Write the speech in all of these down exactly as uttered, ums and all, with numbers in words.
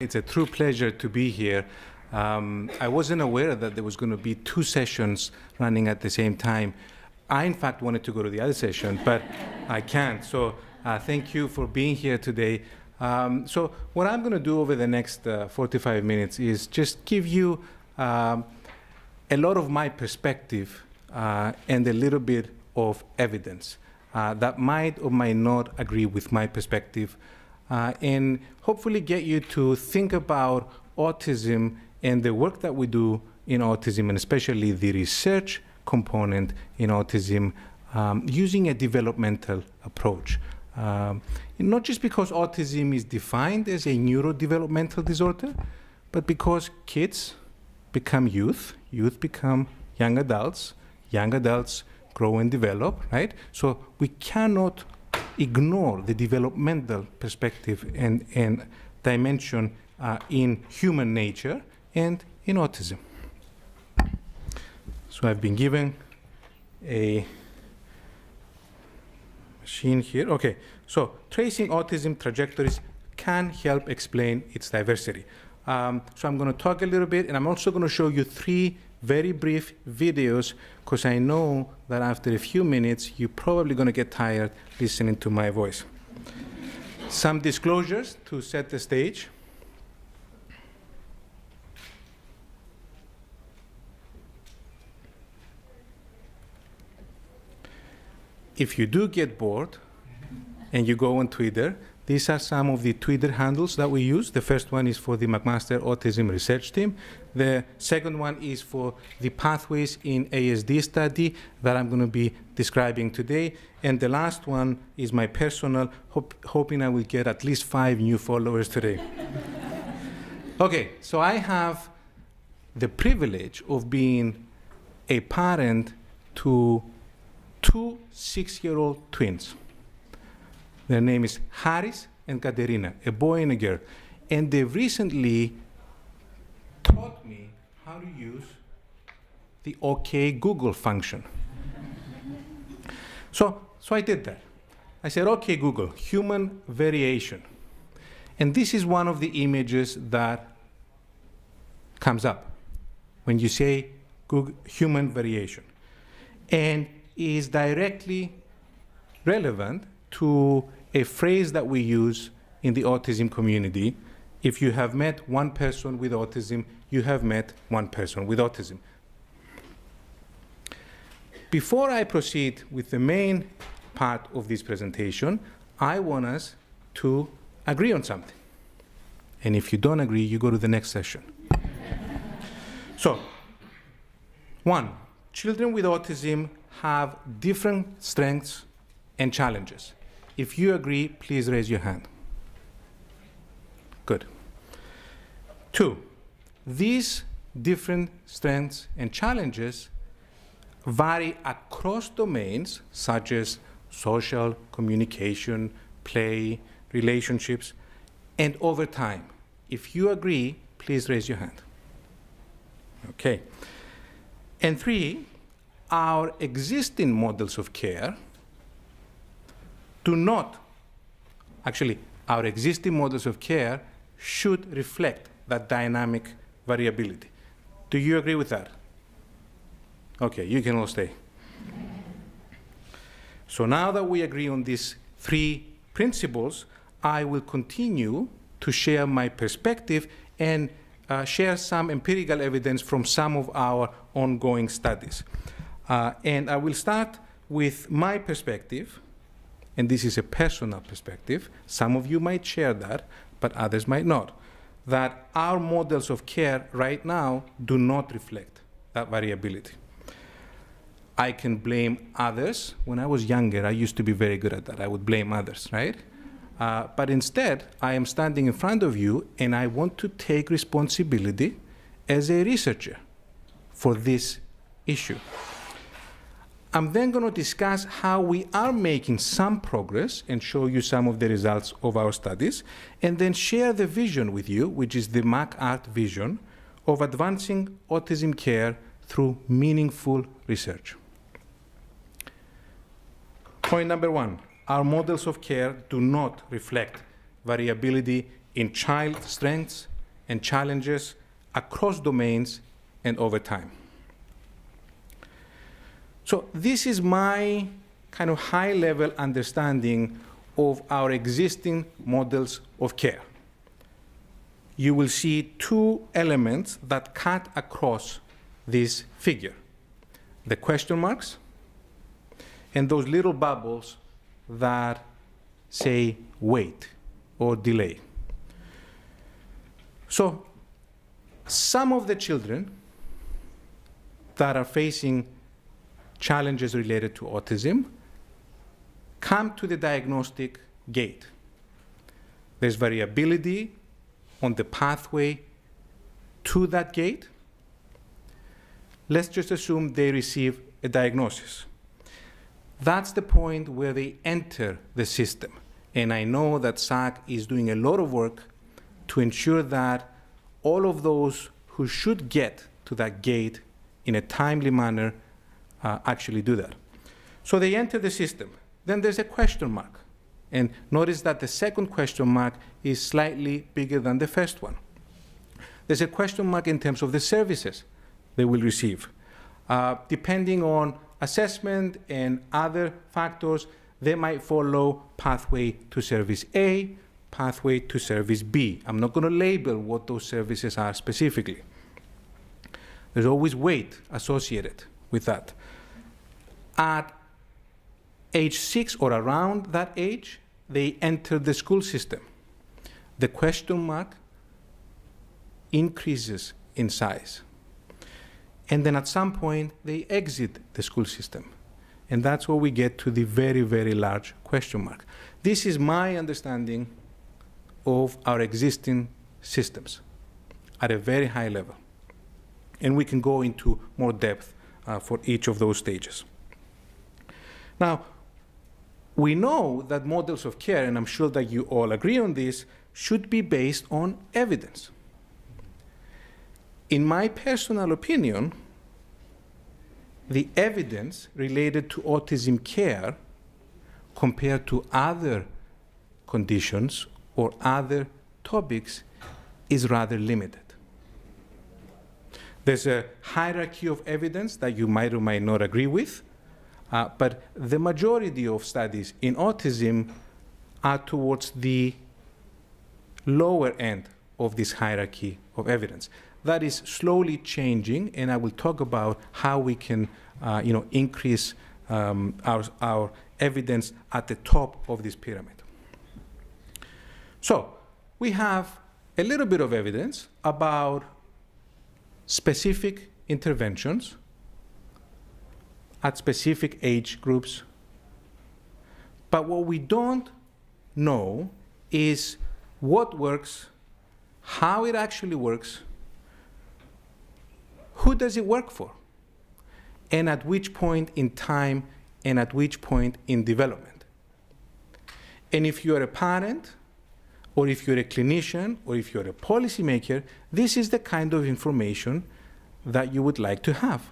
It's a true pleasure to be here. Um, I wasn't aware that there was going to be two sessions running at the same time. I, in fact, wanted to go to the other session, but I can't. So uh, thank you for being here today. Um, so what I'm going to do over the next uh, forty-five minutes is just give you um, a lot of my perspective uh, and a little bit of evidence uh, that might or might not agree with my perspective. Uh, and hopefully get you to think about autism and the work that we do in autism, and especially the research component in autism, um, using a developmental approach. Um, not just because autism is defined as a neurodevelopmental disorder, but because kids become youth, youth become young adults, young adults grow and develop, right? So we cannot ignore the developmental perspective and, and dimension uh, in human nature and in autism. So I've been given a machine here. Okay, so tracing autism trajectories can help explain its diversity. Um, so I'm going to talk a little bit, and I'm also going to show you three very brief videos, because I know that after a few minutes, you're probably going to get tired listening to my voice. Some disclosures to set the stage. If you do get bored and you go on Twitter, these are some of the Twitter handles that we use. The first one is for the McMaster Autism Research Team. The second one is for the Pathways in A S D study that I'm going to be describing today. And the last one is my personal, hope, hoping I will get at least five new followers today. Okay, so I have the privilege of being a parent to two six-year-old twins. Their name is Haris and Katerina, a boy and a girl. And they've recently taught me how to use the OK Google function. so, so I did that. I said, OK Google, human variation. And this is one of the images that comes up when you say Google, human variation. And is directly relevant to a phrase that we use in the autism community. If you have met one person with autism, you have met one person with autism. Before I proceed with the main part of this presentation, I want us to agree on something. And if you don't agree, you go to the next session. So, one, children with autism have different strengths and challenges. If you agree, please raise your hand. Good. Two, these different strengths and challenges vary across domains such as social, communication, play, relationships, and over time. If you agree, please raise your hand. Okay. And three, our existing models of care do not, actually, our existing models of care should reflect that dynamic variability. Do you agree with that? Okay, you can all stay. So now that we agree on these three principles, I will continue to share my perspective and uh, share some empirical evidence from some of our ongoing studies. Uh, and I will start with my perspective. And this is a personal perspective, some of you might share that, but others might not, that our models of care right now do not reflect that variability. I can blame others. When I was younger, I used to be very good at that. I would blame others, right? Uh, but instead, I am standing in front of you, and I want to take responsibility as a researcher for this issue. I'm then going to discuss how we are making some progress and show you some of the results of our studies, and then share the vision with you, which is the MacArt vision of advancing autism care through meaningful research. Point number one, our models of care do not reflect variability in child strengths and challenges across domains and over time. So this is my kind of high-level understanding of our existing models of care. You will see two elements that cut across this figure: the question marks and those little bubbles that say wait or delay. So some of the children that are facing challenges related to autism come to the diagnostic gate. There's variability on the pathway to that gate. Let's just assume they receive a diagnosis. That's the point where they enter the system. And I know that S A C is doing a lot of work to ensure that all of those who should get to that gate in a timely manner uh, actually do that. So they enter the system. Then there's a question mark. And notice that the second question mark is slightly bigger than the first one. There's a question mark in terms of the services they will receive. Uh, depending on assessment and other factors, they might follow pathway to service A, pathway to service B. I'm not going to label what those services are specifically. There's always weight associated with that. At age six or around that age, they enter the school system. The question mark increases in size. And then at some point, they exit the school system. And that's where we get to the very, very large question mark. This is my understanding of our existing systems at a very high level. And we can go into more depth uh, for each of those stages. Now, we know that models of care, and I'm sure that you all agree on this, should be based on evidence. In my personal opinion, the evidence related to autism care compared to other conditions or other topics is rather limited. There's a hierarchy of evidence that you might or might not agree with, uh, but the majority of studies in autism are towards the lower end of this hierarchy of evidence. That is slowly changing, and I will talk about how we can uh, you know, increase um, our, our evidence at the top of this pyramid. So we have a little bit of evidence about specific interventions at specific age groups. But what we don't know is what works, how it actually works, who does it work for, and at which point in time and at which point in development. And if you're a parent, or if you're a clinician, or if you're a policymaker, this is the kind of information that you would like to have.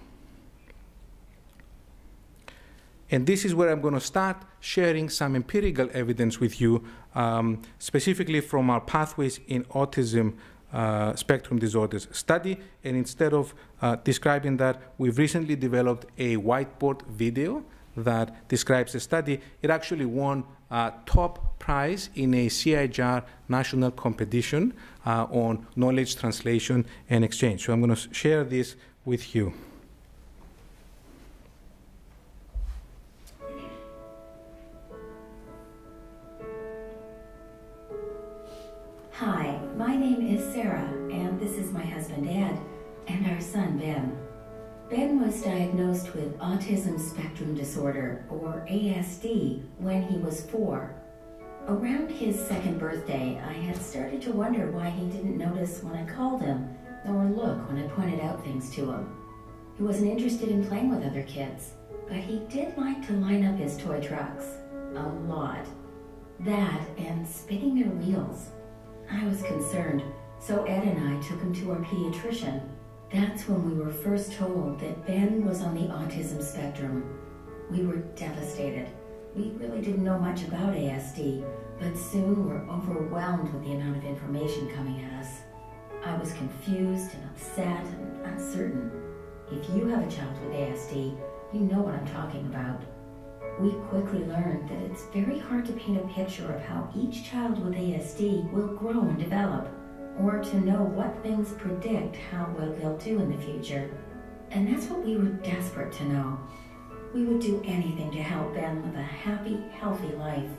And this is where I'm going to start sharing some empirical evidence with you, um, specifically from our Pathways in Autism Uh, spectrum disorders study. And instead of uh, describing that, we've recently developed a whiteboard video that describes the study. It actually won uh, top prize in a C I J R national competition uh, on knowledge translation and exchange. So I'm going to share this with you. Hi, my name is Sarah, and this is my husband, Ed, and our son, Ben. Ben was diagnosed with Autism Spectrum Disorder, or A S D, when he was four. Around his second birthday, I had started to wonder why he didn't notice when I called him, nor look when I pointed out things to him. He wasn't interested in playing with other kids, but he did like to line up his toy trucks. A lot. That and spinning their wheels. I was concerned, so Ed and I took him to our pediatrician. That's when we were first told that Ben was on the autism spectrum. We were devastated. we really didn't know much about A S D, but soon were overwhelmed with the amount of information coming at us. I was confused and upset and uncertain. If you have a child with A S D, you know what I'm talking about. We quickly learned that it's very hard to paint a picture of how each child with A S D will grow and develop, or to know what things predict how well they'll do in the future. And that's what we were desperate to know. We would do anything to help Ben live a happy, healthy life.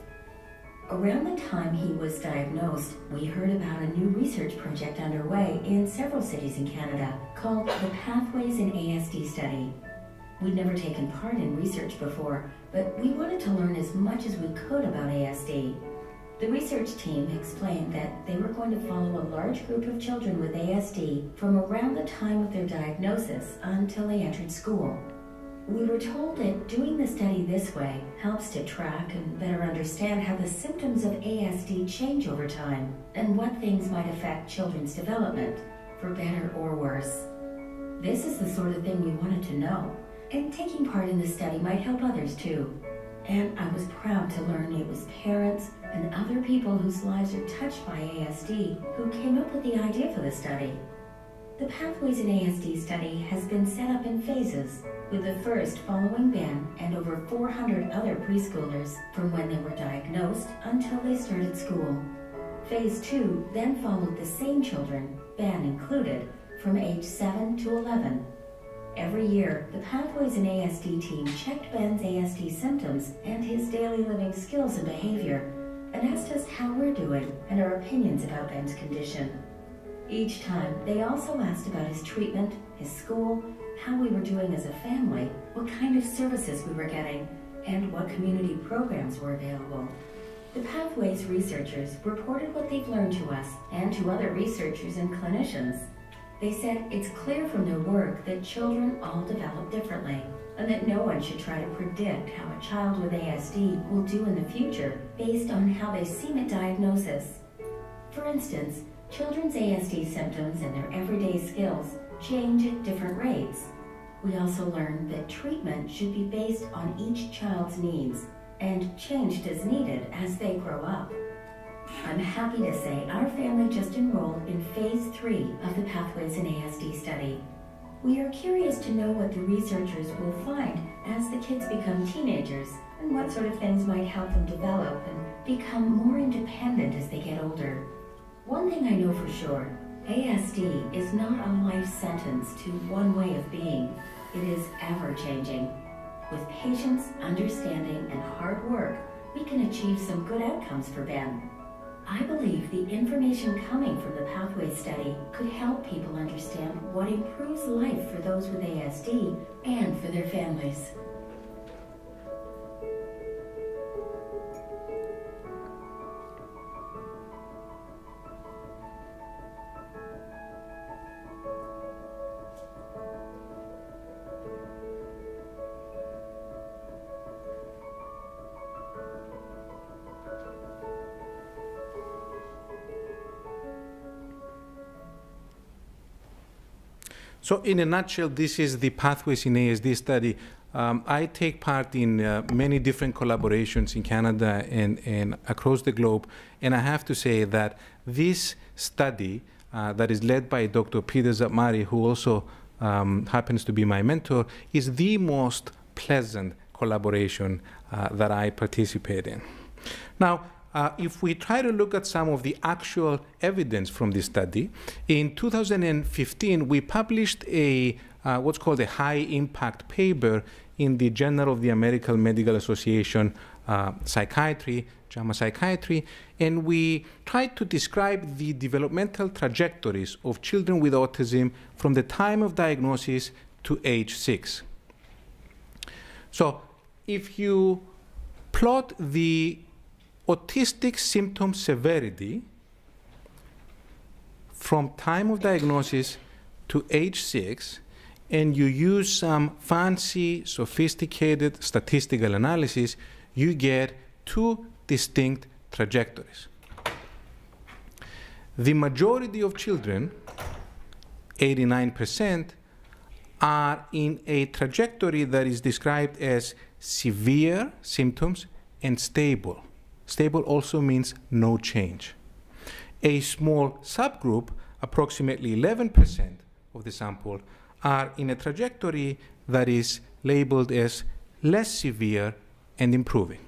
Around the time he was diagnosed, we heard about a new research project underway in several cities in Canada called the Pathways in A S D study. We'd never taken part in research before, but we wanted to learn as much as we could about A S D. The research team explained that they were going to follow a large group of children with A S D from around the time of their diagnosis until they entered school. We were told that doing the study this way helps to track and better understand how the symptoms of A S D change over time and what things might affect children's development, for better or worse. This is the sort of thing we wanted to know, and taking part in the study might help others too. And I was proud to learn it was parents and other people whose lives are touched by A S D who came up with the idea for the study. The Pathways in A S D study has been set up in phases, with the first following Ben and over four hundred other preschoolers from when they were diagnosed until they started school. Phase two then followed the same children, Ben included, from age seven to eleven. Every year, the Pathways in A S D team checked Ben's A S D symptoms and his daily living skills and behavior, and asked us how we're doing and our opinions about Ben's condition. Each time, they also asked about his treatment, his school, how we were doing as a family, what kind of services we were getting, and what community programs were available. The Pathways researchers reported what they've learned to us and to other researchers and clinicians. They said it's clear from their work that children all develop differently, and that no one should try to predict how a child with A S D will do in the future based on how they seem at diagnosis. For instance, children's A S D symptoms and their everyday skills change at different rates. We also learned that treatment should be based on each child's needs and changed as needed as they grow up. I'm happy to say our family just enrolled in phase three of the Pathways in A S D study. We are curious to know what the researchers will find as the kids become teenagers and what sort of things might help them develop and become more independent as they get older. One thing I know for sure, A S D is not a life sentence to one way of being. It is ever-changing. With patience, understanding, and hard work, we can achieve some good outcomes for Ben. I believe the information coming from the Pathways study could help people understand what improves life for those with A S D and for their families. So in a nutshell, this is the Pathways in A S D study. Um, I take part in uh, many different collaborations in Canada and, and across the globe, and I have to say that this study uh, that is led by Doctor Peter Szatmari, who also um, happens to be my mentor, is the most pleasant collaboration uh, that I participate in. Now, Uh, if we try to look at some of the actual evidence from this study, in two thousand fifteen, we published a uh, what's called a high-impact paper in the Journal of the American Medical Association uh, Psychiatry, JAMA Psychiatry, and we tried to describe the developmental trajectories of children with autism from the time of diagnosis to age six. So if you plot the autistic symptom severity from time of diagnosis to age six, and you use some fancy, sophisticated statistical analysis, you get two distinct trajectories. The majority of children, eighty-nine percent, are in a trajectory that is described as severe symptoms and stable. Stable also means no change. A small subgroup, approximately eleven percent of the sample, are in a trajectory that is labeled as less severe and improving.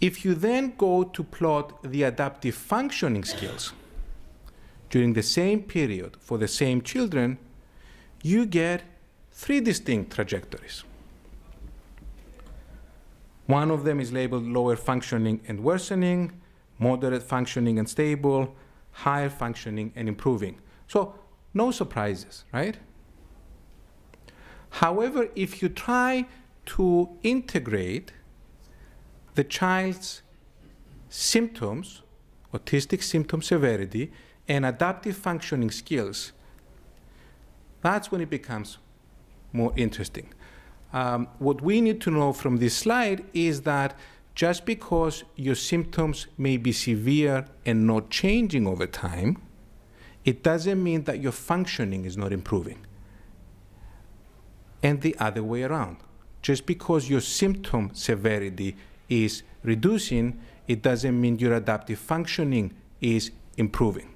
If you then go to plot the adaptive functioning skills during the same period for the same children, you get three distinct trajectories. One of them is labeled lower functioning and worsening, moderate functioning and stable, higher functioning and improving. So no surprises, right? However, if you try to integrate the child's symptoms, autistic symptom severity, and adaptive functioning skills, that's when it becomes more interesting. Um, what we need to know from this slide is that just because your symptoms may be severe and not changing over time, it doesn't mean that your functioning is not improving. And the other way around. Just because your symptom severity is reducing, it doesn't mean your adaptive functioning is improving.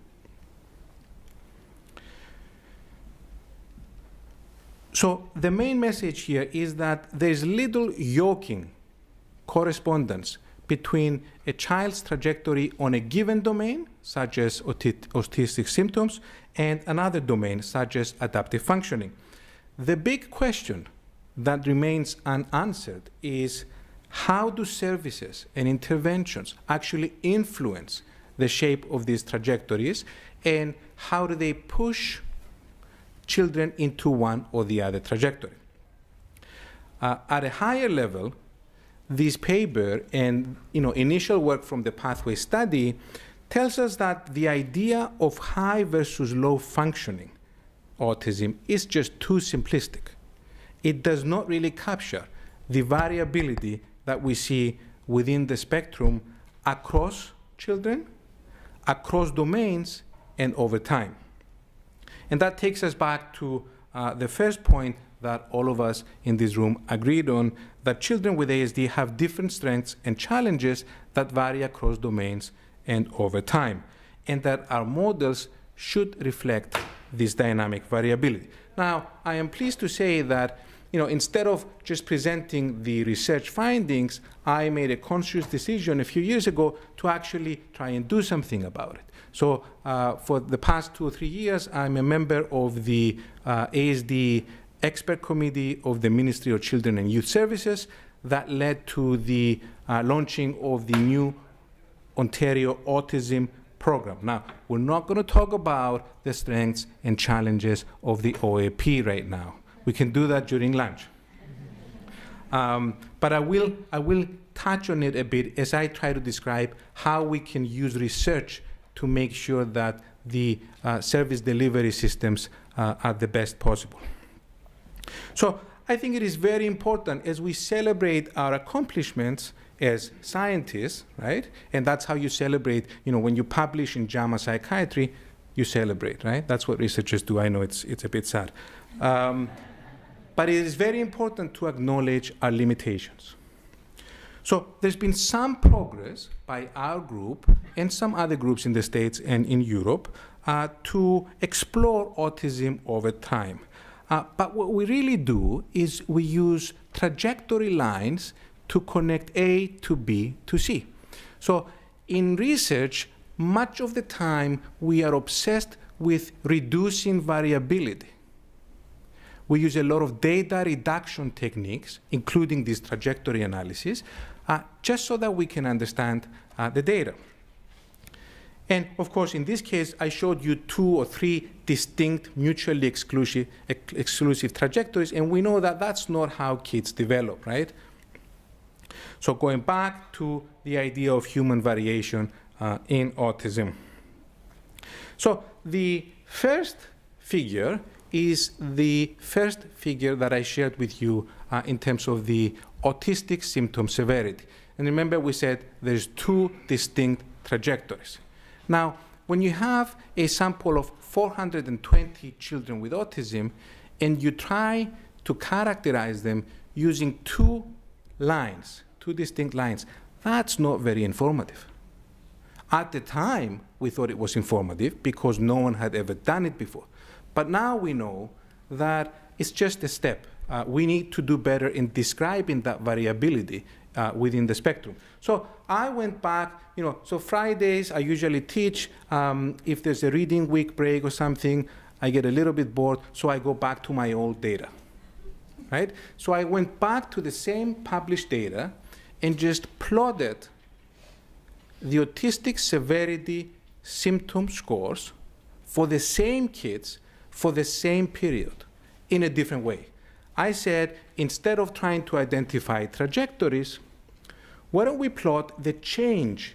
So the main message here is that there's little yoking correspondence between a child's trajectory on a given domain, such as autistic symptoms, and another domain, such as adaptive functioning. The big question that remains unanswered is, how do services and interventions actually influence the shape of these trajectories, and how do they push children into one or the other trajectory? Uh, at a higher level, this paper and you know, initial work from the Pathway study tells us that the idea of high versus low functioning autism is just too simplistic. It does not really capture the variability that we see within the spectrum across children, across domains, and over time. And that takes us back to uh, the first point that all of us in this room agreed on, that children with A S D have different strengths and challenges that vary across domains and over time, and that our models should reflect this dynamic variability. Now, I am pleased to say that, you know, instead of just presenting the research findings, I made a conscious decision a few years ago to actually try and do something about it. So uh, for the past two or three years, I'm a member of the uh, A S D Expert Committee of the Ministry of Children and Youth Services that led to the uh, launching of the new Ontario Autism Program. Now, we're not going to talk about the strengths and challenges of the O A P right now. We can do that during lunch. Um, but I will, I will touch on it a bit as I try to describe how we can use research to make sure that the uh, service delivery systems uh, are the best possible. So I think it is very important as we celebrate our accomplishments as scientists, right? And that's how you celebrate, you know, when you publish in JAMA Psychiatry, you celebrate, right? That's what researchers do. I know it's, it's a bit sad. Um, but it is very important to acknowledge our limitations. So there's been some progress by our group and some other groups in the States and in Europe uh, to explore autism over time. Uh, but what we really do is we use trajectory lines to connect A to B to C. So in research, much of the time we are obsessed with reducing variability. We use a lot of data reduction techniques, including this trajectory analysis, uh, just so that we can understand uh, the data. And of course, in this case, I showed you two or three distinct mutually exclusive, ex exclusive trajectories, and we know that that's not how kids develop, right? So going back to the idea of human variation uh, in autism. So the first figure is the first figure that I shared with you uh, in terms of the autistic symptom severity. And remember, we said there's two distinct trajectories. Now, when you have a sample of four hundred twenty children with autism and you try to characterize them using two lines, two distinct lines. That's not very informative. At the time, we thought it was informative because no one had ever done it before. But now we know that it's just a step. Uh, we need to do better in describing that variability uh, within the spectrum. So I went back, you know, so Fridays I usually teach. Um, if there's a reading week break or something, I get a little bit bored, so I go back to my old data, right? So I went back to the same published data and just plotted the autistic severity symptom scores for the same kids for the same period in a different way. I said, instead of trying to identify trajectories, why don't we plot the change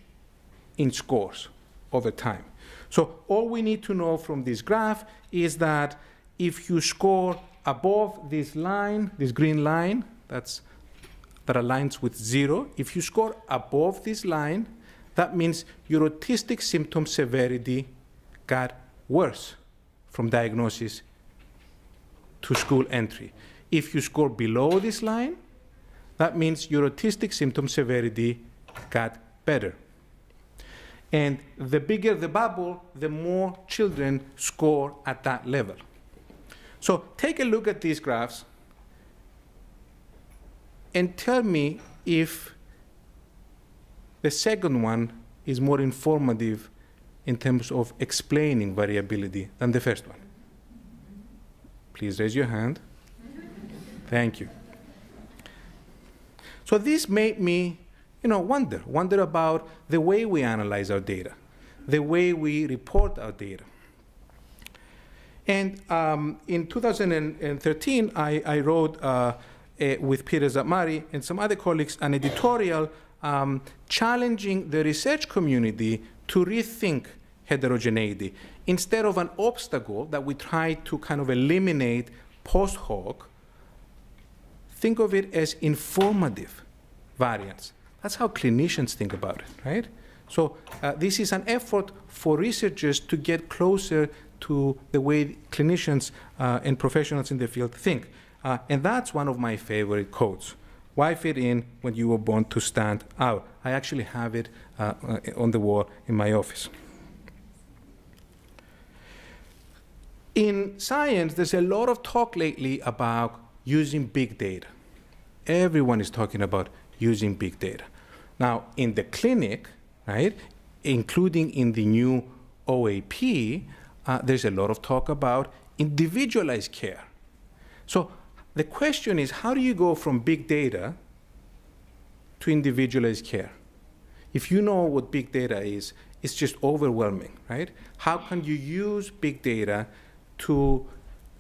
in scores over time? So all we need to know from this graph is that if you score above this line, this green line, that's, that aligns with zero, if you score above this line, that means your autistic symptom severity got worse from diagnosis to school entry. If you score below this line, that means your autistic symptom severity got better. And the bigger the bubble, the more children score at that level. So take a look at these graphs and tell me if the second one is more informative in terms of explaining variability than the first one. Please raise your hand. Thank you. So this made me, you know, wonder, wonder about the way we analyze our data, the way we report our data. And um, in two thousand thirteen, I, I wrote uh, a, with Peter Szatmari and some other colleagues an editorial Um, challenging the research community to rethink heterogeneity. Instead of an obstacle that we try to kind of eliminate post hoc, think of it as informative variance. That's how clinicians think about it, right? So uh, this is an effort for researchers to get closer to the way clinicians uh, and professionals in the field think. Uh, and that's one of my favorite quotes. Why fit in when you were born to stand out? I actually have it uh, on the wall in my office. In science, there's a lot of talk lately about using big data. Everyone is talking about using big data. Now, in the clinic, right, including in the new O A P, uh, there's a lot of talk about individualized care. So the question is, how do you go from big data to individualized care? If you know what big data is, it's just overwhelming, right? How can you use big data to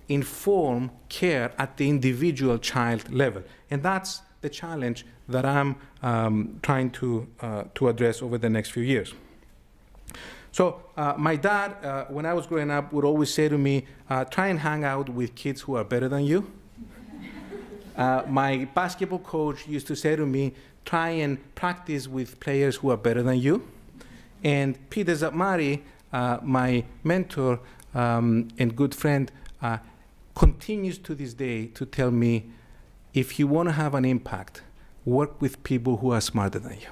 inform care at the individual child level? And that's the challenge that I'm um, trying to, uh, to address over the next few years. So uh, my dad, uh, when I was growing up, would always say to me, uh, try and hang out with kids who are better than you. Uh, my basketball coach used to say to me, try and practice with players who are better than you. And Peter Szatmari, uh, my mentor um, and good friend, uh, continues to this day to tell me, if you want to have an impact, work with people who are smarter than you.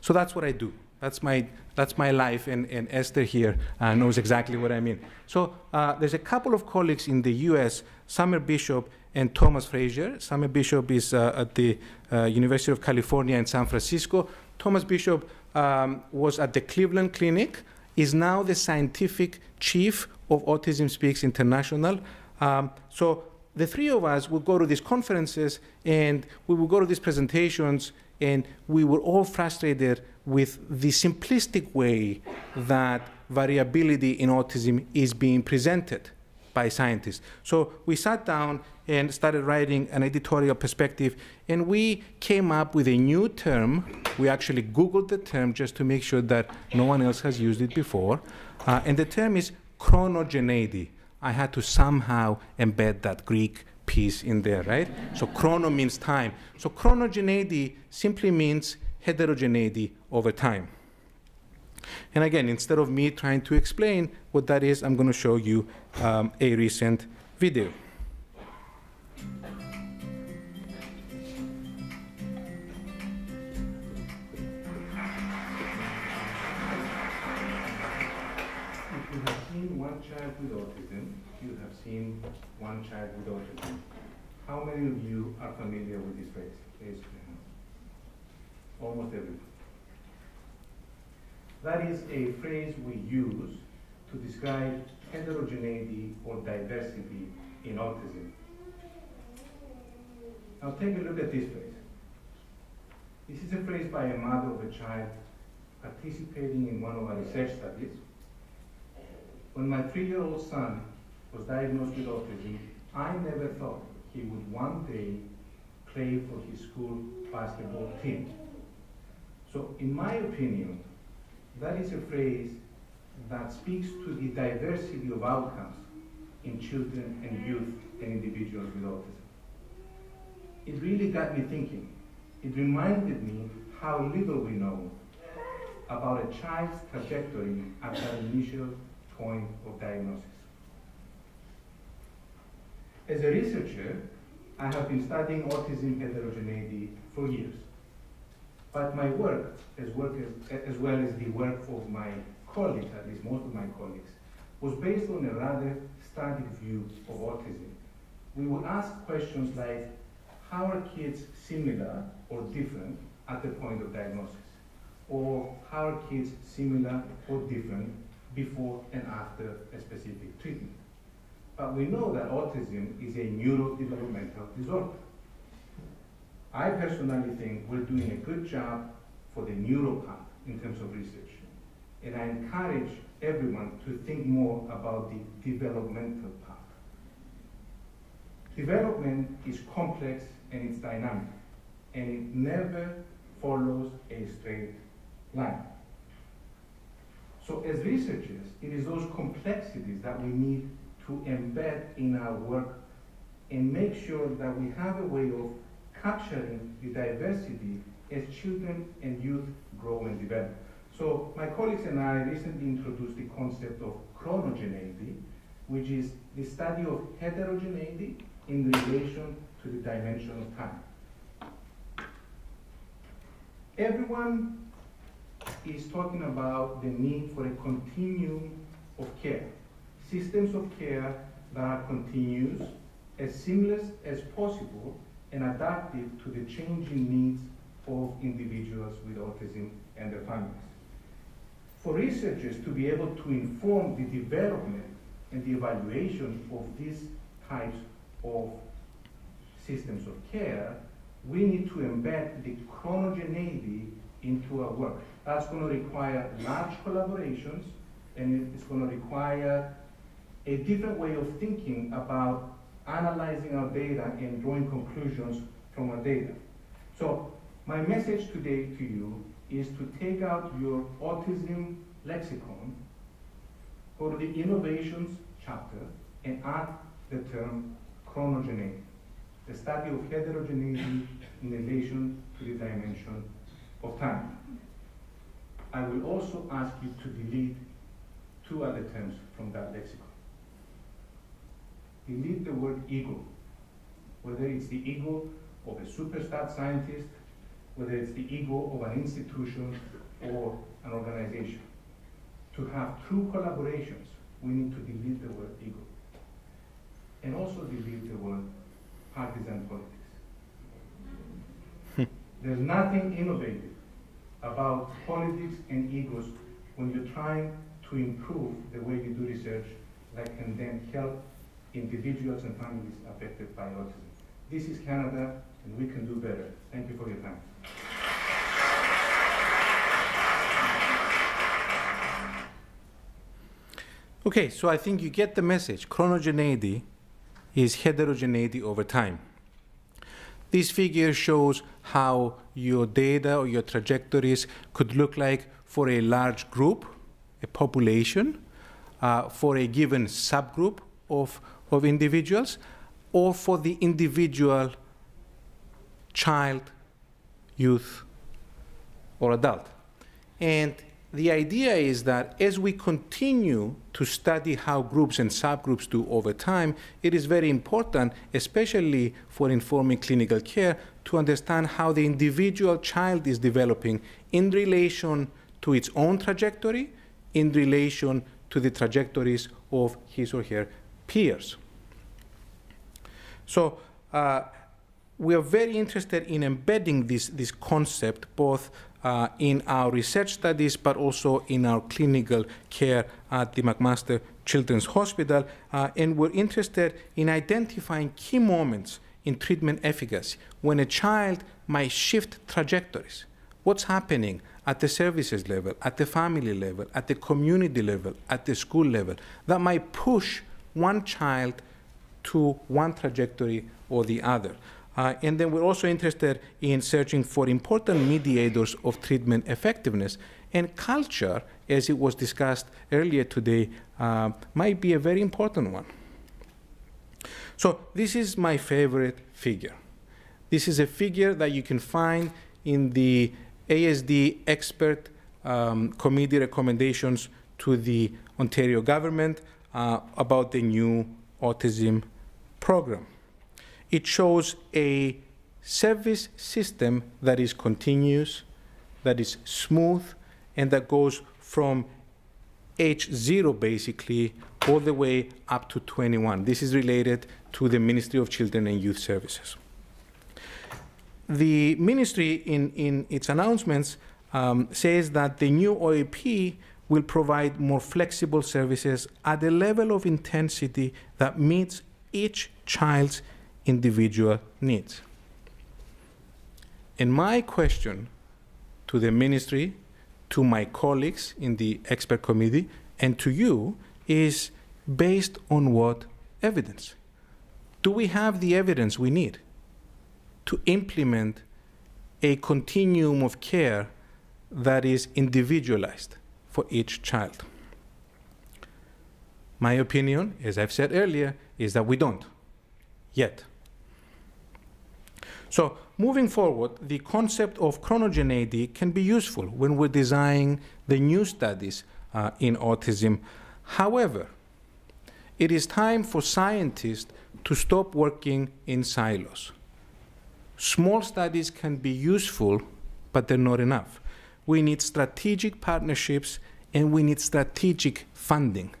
So that's what I do. That's my, that's my life, and, and Esther here uh, knows exactly what I mean. So uh, there's a couple of colleagues in the U S, Summer Bishop and Thomas Frazier. Summer Bishop is uh, at the uh, University of California in San Francisco. Thomas Bishop um, was at the Cleveland Clinic, is now the scientific chief of Autism Speaks International. Um, so the three of us would go to these conferences, and we would go to these presentations, and we were all frustrated with the simplistic way that variability in autism is being presented by scientists. So we sat down and started writing an editorial perspective, and we came up with a new term. We actually Googled the term just to make sure that no one else has used it before. Uh, and the term is chronogeneity. I had to somehow embed that Greek piece in there, right? So chrono means time. So chronogeneity simply means heterogeneity over time. And again, instead of me trying to explain what that is, I'm going to show you um, a recent video. child with autism, you have seen one child with autism. How many of you are familiar with this phrase? Raise your hand. Almost everyone. That is a phrase we use to describe heterogeneity or diversity in autism. Now take a look at this phrase. This is a phrase by a mother of a child participating in one of our research studies. When my three-year-old son was diagnosed with autism, I never thought he would one day play for his school basketball team. So in my opinion, that is a phrase that speaks to the diversity of outcomes in children and youth and individuals with autism. It really got me thinking. It reminded me how little we know about a child's trajectory at that initial point of diagnosis. As a researcher, I have been studying autism heterogeneity for years, but my work, as, work as, as well as the work of my colleagues, at least most of my colleagues, was based on a rather static view of autism. We would ask questions like, how are kids similar or different at the point of diagnosis? Or how are kids similar or different before and after a specific treatment? But we know that autism is a neurodevelopmental disorder. I personally think we're doing a good job for the neuro part in terms of research. And I encourage everyone to think more about the developmental part. Development is complex and it's dynamic, and it never follows a straight line. So as researchers, it is those complexities that we need to embed in our work and make sure that we have a way of capturing the diversity as children and youth grow and develop. So my colleagues and I recently introduced the concept of chronogeneity, which is the study of heterogeneity in relation to the dimension of time. Everyone is talking about the need for a continuum of care, systems of care that are continuous, as seamless as possible, and adaptive to the changing needs of individuals with autism and their families. For researchers to be able to inform the development and the evaluation of these types of systems of care, we need to embed the chronogeneity into our work. That's going to require large collaborations, and it's going to require a different way of thinking about analyzing our data and drawing conclusions from our data. So my message today to you is to take out your autism lexicon, go to the innovations chapter, and add the term chronogeneity, the study of heterogeneity in relation to the dimension of time. I will also ask you to delete two other terms from that lexicon. Delete the word ego, whether it's the ego of a superstar scientist, whether it's the ego of an institution or an organization. To have true collaborations, we need to delete the word ego, and also delete the word partisan politics. There's nothing innovative about politics and egos when you're trying to improve the way you do research that can then help individuals and families affected by autism. This is Canada, and we can do better. Thank you for your time. Okay, so I think you get the message. Chronogeneity is heterogeneity over time. This figure shows how your data or your trajectories could look like for a large group, a population, uh, for a given subgroup of, of individuals, or for the individual child, youth, or adult. And the idea is that as we continue to study how groups and subgroups do over time, it is very important, especially for informing clinical care, to understand how the individual child is developing in relation to its own trajectory, in relation to the trajectories of his or her peers. So uh, we are very interested in embedding this, this concept both uh, in our research studies but also in our clinical care at the McMaster Children's Hospital, uh, and we're interested in identifying key moments in treatment efficacy when a child might shift trajectories. What's happening at the services level, at the family level, at the community level, at the school level, that might push one child to one trajectory or the other. Uh, and then we're also interested in searching for important mediators of treatment effectiveness. And culture, as it was discussed earlier today, uh, might be a very important one. So this is my favorite figure. This is a figure that you can find in the A S D expert um, committee recommendations to the Ontario government uh, about the new autism program. It shows a service system that is continuous, that is smooth, and that goes from age zero, basically, all the way up to twenty-one. This is related to the Ministry of Children and Youth Services. The ministry, in, in its announcements, um, says that the new O A P will provide more flexible services at a level of intensity that meets each child's individual needs. And my question to the ministry, to my colleagues in the expert committee, and to you is, based on what evidence? Do we have the evidence we need to implement a continuum of care that is individualized for each child? My opinion, as I've said earlier, is that we don't, yet. So moving forward, the concept of chronogeneity can be useful when we're designing the new studies uh, in autism. However, it is time for scientists to stop working in silos. Small studies can be useful, but they're not enough. We need strategic partnerships, and we need strategic funding.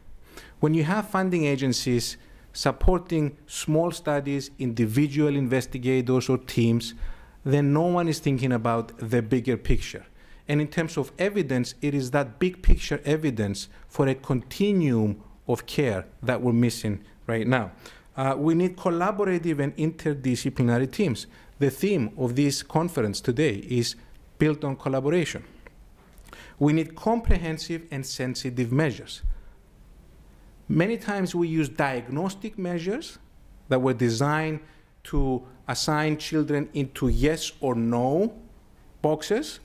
When you have funding agencies supporting small studies, individual investigators or teams, then no one is thinking about the bigger picture. And in terms of evidence, it is that big picture evidence for a continuum of care that we're missing right now. Uh, we need collaborative and interdisciplinary teams. The theme of this conference today is built on collaboration. We need comprehensive and sensitive measures. Many times we use diagnostic measures that were designed to assign children into yes or no boxes.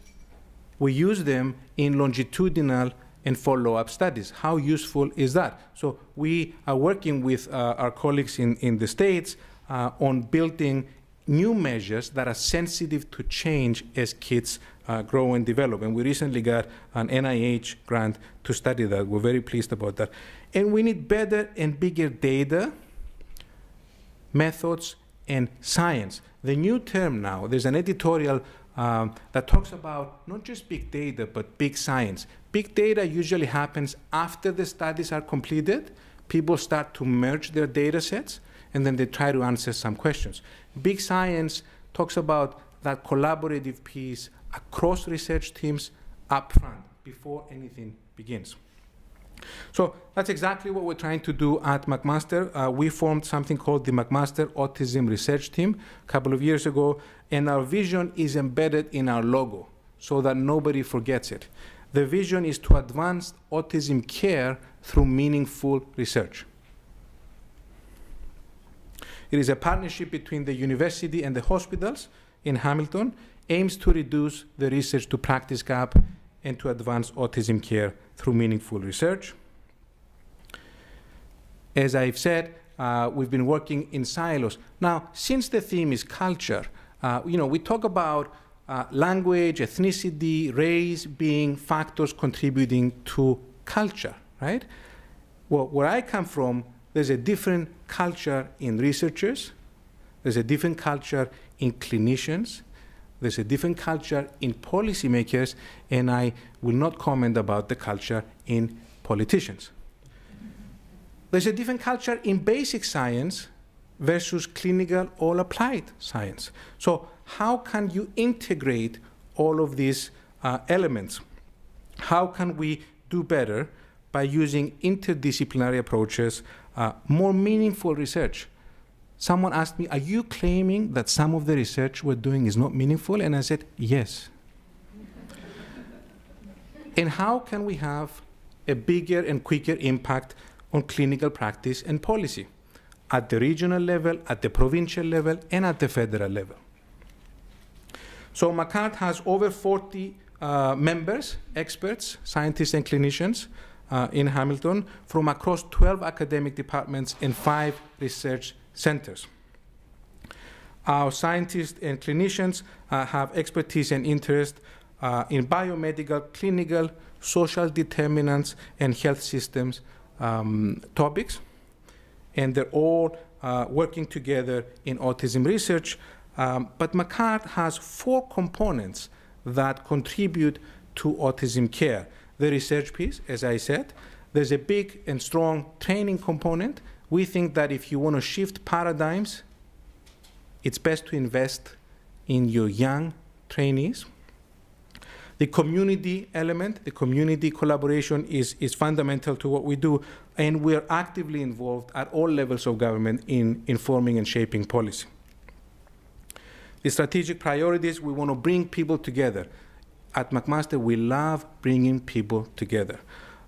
We use them in longitudinal and follow-up studies. How useful is that? So we are working with uh, our colleagues in, in the States uh, on building new measures that are sensitive to change as kids uh, grow and develop. And we recently got an N I H grant to study that. We're very pleased about that. And we need better and bigger data, methods, and science. The new term now, there's an editorial um, that talks about not just big data, but big science. Big data usually happens after the studies are completed. People start to merge their data sets, and then they try to answer some questions. Big science talks about that collaborative piece across research teams upfront, before anything begins. So that's exactly what we're trying to do at McMaster. Uh, we formed something called the McMaster Autism Research Team a couple of years ago, and our vision is embedded in our logo so that nobody forgets it. The vision is to advance autism care through meaningful research. It is a partnership between the university and the hospitals in Hamilton, aims to reduce the research to practice gap and to advance autism care through meaningful research. As I've said, uh, we've been working in silos. Now, since the theme is culture, uh, you know, we talk about uh, language, ethnicity, race being factors contributing to culture, right? Well, where I come from, there's a different culture in researchers, there's a different culture in clinicians, there's a different culture in policymakers, and I will not comment about the culture in politicians. there's a different culture in basic science versus clinical or applied science. So how can you integrate all of these uh, elements? How can we do better by using interdisciplinary approaches, uh, more meaningful research? Someone asked me, are you claiming that some of the research we're doing is not meaningful? And I said, yes. And how can we have a bigger and quicker impact on clinical practice and policy at the regional level, at the provincial level, and at the federal level? So MCART has over forty uh, members, experts, scientists, and clinicians uh, in Hamilton from across twelve academic departments and five research centers. Our scientists and clinicians uh, have expertise and interest uh, in biomedical, clinical, social determinants, and health systems um, topics. And they're all uh, working together in autism research. Um, but MCART has four components that contribute to autism care. The research piece, as I said, there's a big and strong training component. We think that if you want to shift paradigms, it's best to invest in your young trainees. The community element, the community collaboration is, is fundamental to what we do, and we're actively involved at all levels of government in informing and shaping policy. The strategic priorities, we want to bring people together. At McMaster, we love bringing people together.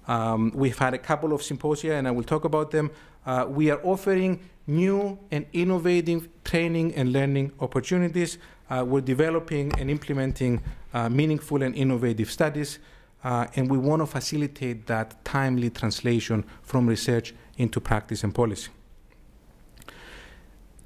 Um, we've had a couple of symposia, and I will talk about them. Uh, we are offering new and innovative training and learning opportunities. Uh, we're developing and implementing uh, meaningful and innovative studies, uh, and we want to facilitate that timely translation from research into practice and policy.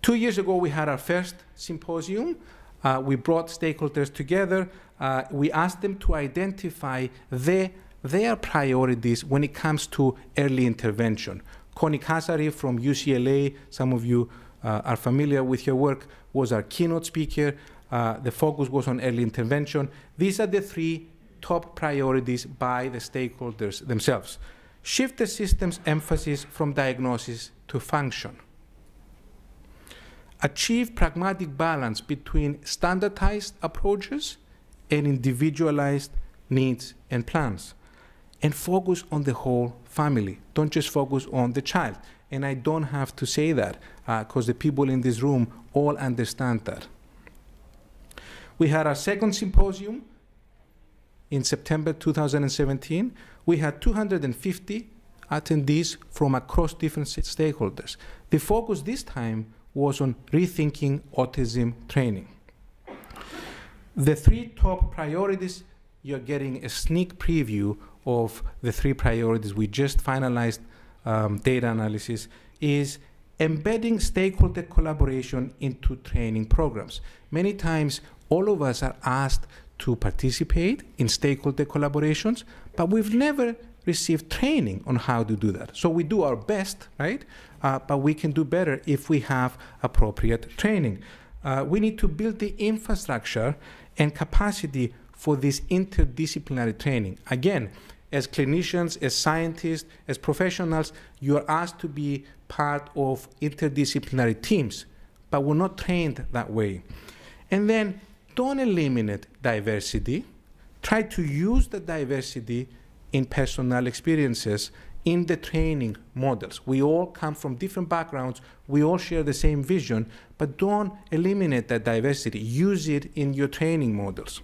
Two years ago, we had our first symposium. Uh, we brought stakeholders together. Uh, we asked them to identify their, their priorities when it comes to early intervention. Connie Kasari from U C L A, some of you uh, are familiar with her work, was our keynote speaker. Uh, the focus was on early intervention. These are the three top priorities by the stakeholders themselves. Shift the system's emphasis from diagnosis to function. Achieve pragmatic balance between standardized approaches and individualized needs and plans. And focus on the whole family. Don't just focus on the child. And I don't have to say that, because uh, the people in this room all understand that. We had our second symposium in September two thousand seventeen. We had two hundred fifty attendees from across different stakeholders. The focus this time was on rethinking autism training. The three top priorities, you're getting a sneak preview of the three priorities we just finalized um, data analysis, is embedding stakeholder collaboration into training programs. Many times, all of us are asked to participate in stakeholder collaborations, but we've never received training on how to do that. So we do our best, right? Uh, but we can do better if we have appropriate training. Uh, we need to build the infrastructure and capacity for this interdisciplinary training. Again, as clinicians, as scientists, as professionals, you are asked to be part of interdisciplinary teams, but we're not trained that way. And then don't eliminate diversity. Try to use the diversity in personal experiences in the training models. We all come from different backgrounds. We all share the same vision, but don't eliminate that diversity. Use it in your training models.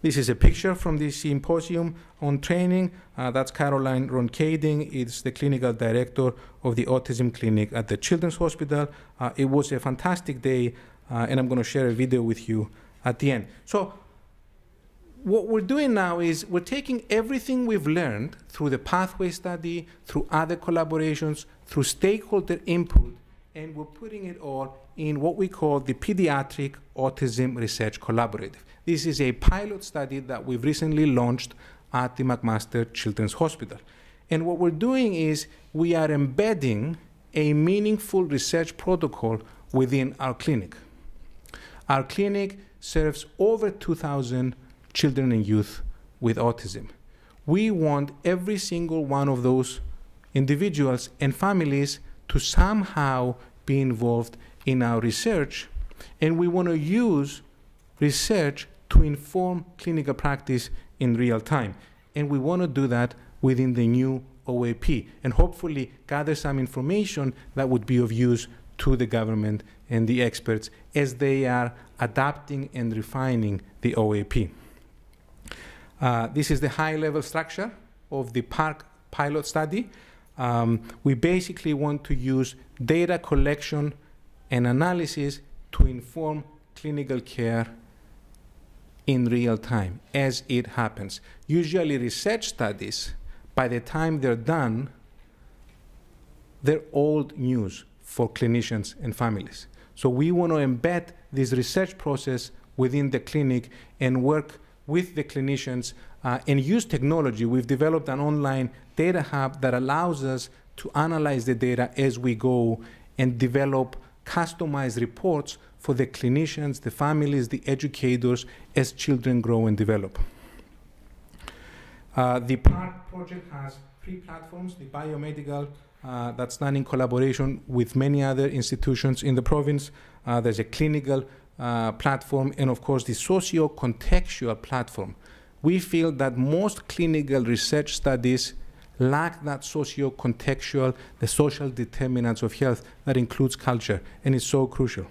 This is a picture from the symposium on training. Uh, that's Caroline Roncading. It's the clinical director of the autism clinic at the Children's Hospital. Uh, it was a fantastic day, uh, and I'm going to share a video with you at the end. So what we're doing now is we're taking everything we've learned through the pathway study, through other collaborations, through stakeholder input, and we're putting it all in what we call the Pediatric Autism Research Collaborative. This is a pilot study that we've recently launched at the McMaster Children's Hospital. And what we're doing is we are embedding a meaningful research protocol within our clinic. Our clinic serves over two thousand children and youth with autism. We want every single one of those individuals and families to somehow be involved in our research, and we want to use research to inform clinical practice in real time. And we want to do that within the new O A P and hopefully gather some information that would be of use to the government and the experts as they are adapting and refining the O A P. Uh, this is the high-level structure of the PARC pilot study. Um, we basically want to use data collection and analysis to inform clinical care in real time as it happens. Usually research studies, by the time they're done, they're old news for clinicians and families. So we want to embed this research process within the clinic and work with the clinicians uh, and use technology. We've developed an online data hub that allows us to analyze the data as we go and develop customized reports for the clinicians, the families, the educators as children grow and develop. Uh, the PARC project has three platforms, the biomedical, uh, that's done in collaboration with many other institutions in the province. Uh, there's a clinical uh, platform, and of course the socio-contextual platform. We feel that most clinical research studies lack that socio-contextual, the social determinants of health that includes culture, and is so crucial.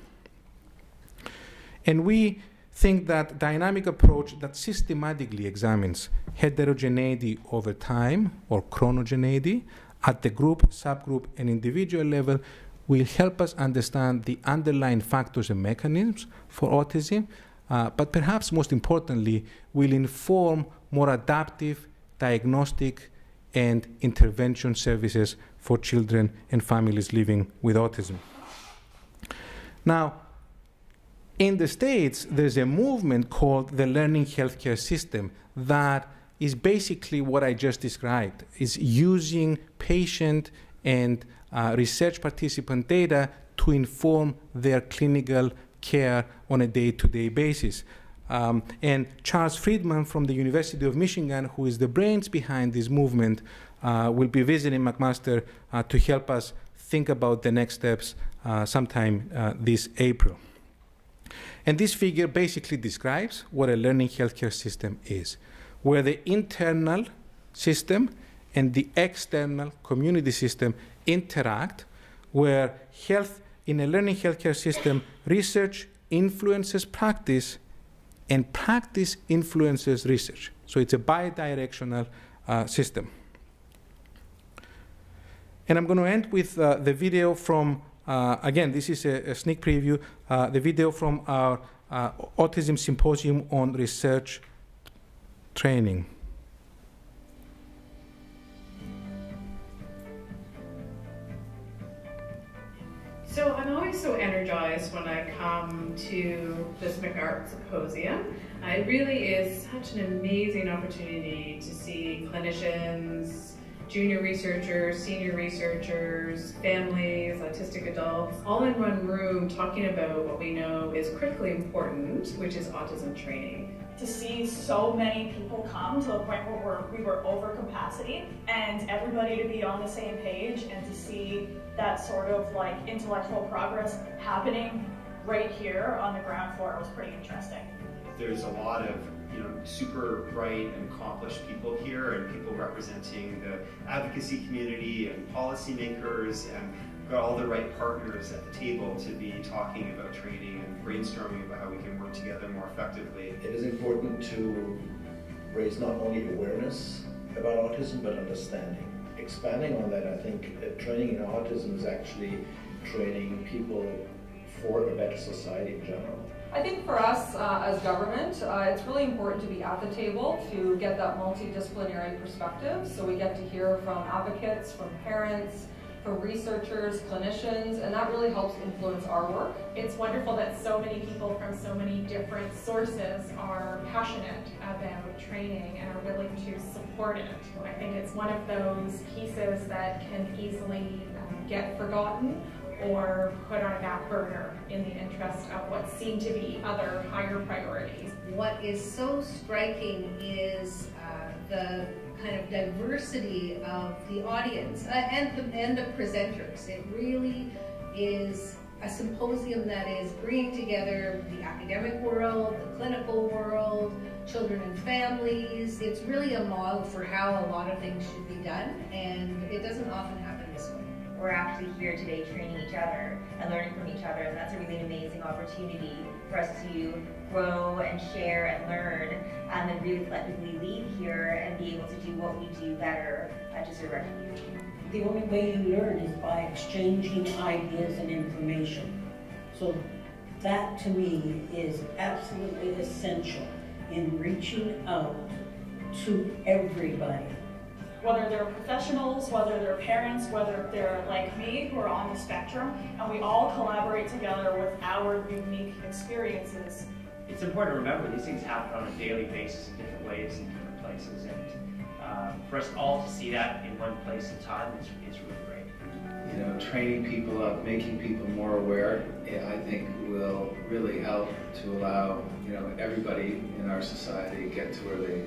And we think that dynamic approach that systematically examines heterogeneity over time, or chronogeneity, at the group, subgroup, and individual level will help us understand the underlying factors and mechanisms for autism, uh, but perhaps most importantly, will inform more adaptive, diagnostic, and intervention services for children and families living with autism. Now, in the States, there's a movement called the Learning Healthcare System that is basically what I just described, is using patient and uh, research participant data to inform their clinical care on a day-to-day basis. Um, and Charles Friedman from the University of Michigan, who is the brains behind this movement, uh, will be visiting McMaster uh, to help us think about the next steps uh, sometime uh, this April. And this figure basically describes what a learning healthcare system is, where the internal system and the external community system interact, where health in a learning healthcare system, research influences practice, and practice influences research. So it's a bi-directional uh, system. And I'm going to end with uh, the video from, uh, again, this is a, a sneak preview, uh, the video from our uh, Autism Symposium on Research Training. So I'm always so energized when I come to this McArt Symposium. It really is such an amazing opportunity to see clinicians, junior researchers, senior researchers, families, autistic adults, all in one room talking about what we know is critically important, which is autism training. To see so many people come to a point where we're, we were over capacity, and everybody to be on the same page, and to see that sort of like intellectual progress happening right here on the ground floor was pretty interesting. There's a lot of you know super bright and accomplished people here, and people representing the advocacy community and policymakers, and got all the right partners at the table to be talking about training and brainstorming about how we can work together more effectively. It is important to raise not only awareness about autism, but understanding. Expanding on that, I think that training in autism is actually training people for a better society in general. I think for us uh, as government, uh, it's really important to be at the table to get that multidisciplinary perspective. So we get to hear from advocates, from parents, for researchers, clinicians, and that really helps influence our work. It's wonderful that so many people from so many different sources are passionate about training and are willing to support it. I think it's one of those pieces that can easily um, get forgotten or put on a back burner in the interest of what seem to be other higher priorities. What is so striking is uh, the kind of diversity of the audience uh, and, the, and the presenters. It really is a symposium that is bringing together the academic world, the clinical world, children and families. It's really a model for how a lot of things should be done, and it doesn't often happen this way. We're actually here today training each other and learning from each other, and that's a really amazing opportunity for us to grow and share and learn um, and really collectively leave here and be able to do what we do better uh, to serve our community. The only way you learn is by exchanging ideas and information. So that to me is absolutely essential in reaching out to everybody. Whether they're professionals, whether they're parents, whether they're like me who are on the spectrum, and we all collaborate together with our unique experiences. It's important to remember these things happen on a daily basis in different ways in different places. And Uh, for us all to see that in one place at a time is, is really great. You know, training people up, making people more aware, I think will really help to allow, you know, everybody in our society get to where they,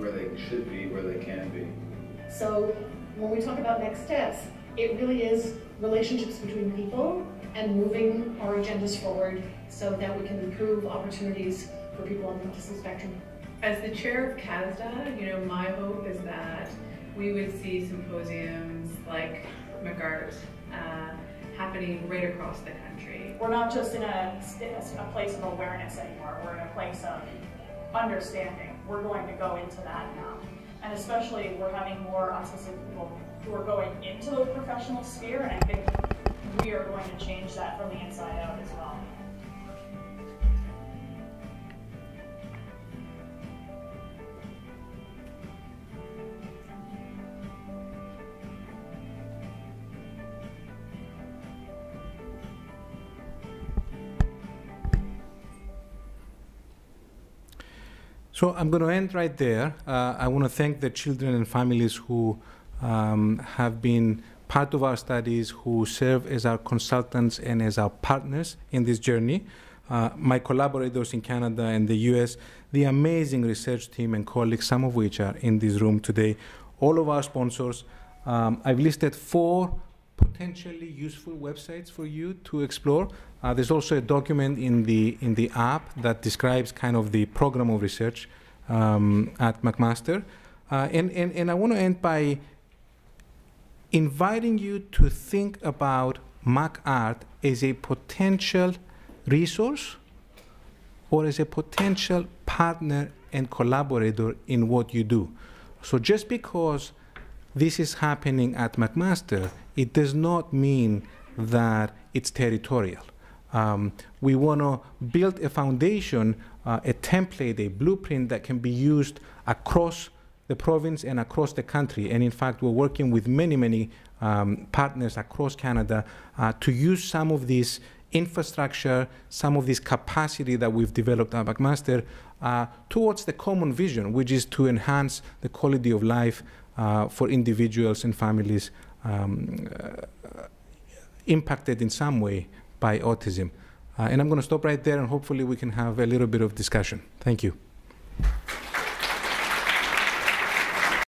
where they should be, where they can be. So when we talk about next steps, it really is relationships between people and moving our agendas forward so that we can improve opportunities for people on the autism spectrum. As the chair of CASDA, you know, my hope is that we would see symposiums like McArt uh, happening right across the country. We're not just in a, a place of awareness anymore, we're in a place of understanding. We're going to go into that now. And especially we're having more autistic people who are going into the professional sphere, and I think we are going to change that from the inside out as well. So I'm going to end right there. Uh, I want to thank the children and families who um, have been part of our studies, who serve as our consultants and as our partners in this journey. Uh, my collaborators in Canada and the U S, the amazing research team and colleagues, some of which are in this room today, all of our sponsors. Um, I've listed four potentially useful websites for you to explore. Uh, there's also a document in the in the app that describes kind of the program of research um, at McMaster. Uh, and, and, and I want to end by inviting you to think about MacArt as a potential resource or as a potential partner and collaborator in what you do. So just because this is happening at McMaster, it does not mean that it's territorial. Um, we want to build a foundation, uh, a template, a blueprint that can be used across the province and across the country. And in fact, we're working with many, many um, partners across Canada uh, to use some of this infrastructure, some of this capacity that we've developed at McMaster uh, towards the common vision, which is to enhance the quality of life uh, for individuals and families Um, uh, impacted in some way by autism. Uh, and I'm going to stop right there, and hopefully we can have a little bit of discussion. Thank you.